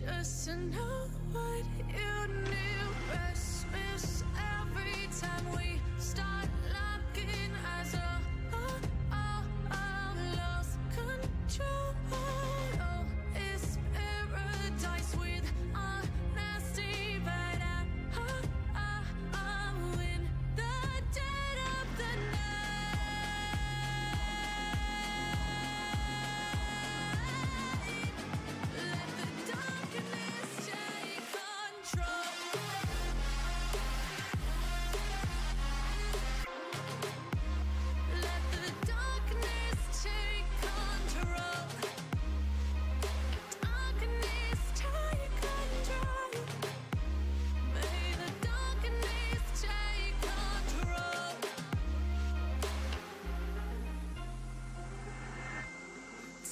just to know what you knew. Restless every time we start locking eyes. Oh, lost control. Oh, it's paradise with honesty, but I'm in the dead of the night. Let the darkness take control. Let the darkness take control. Darkness take control. May the darkness take control.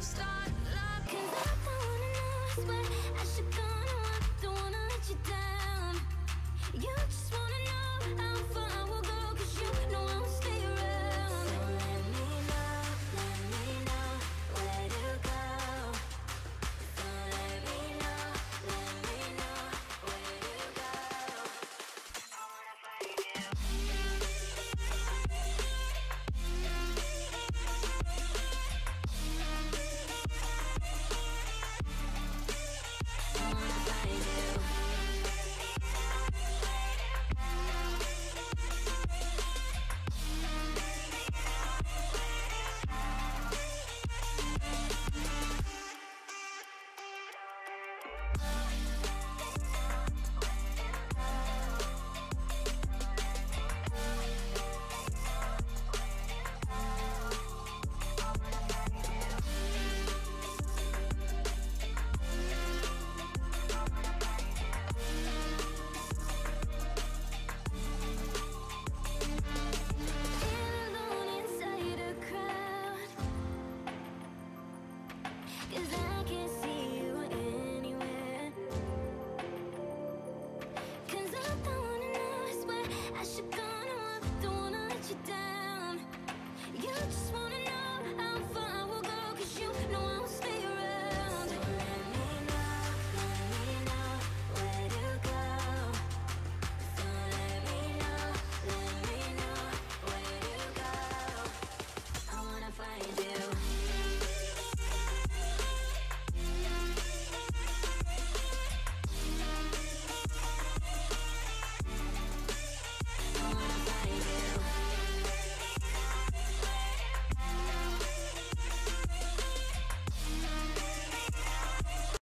start locking. 'Cause I don't wanna know, I swear I should go on. Don't wanna let you down. You just wanna know how far I will go, 'cause you know I won't stay around. So let me know where to go. So let me know where to go. I wanna find you. I wanna find you. Is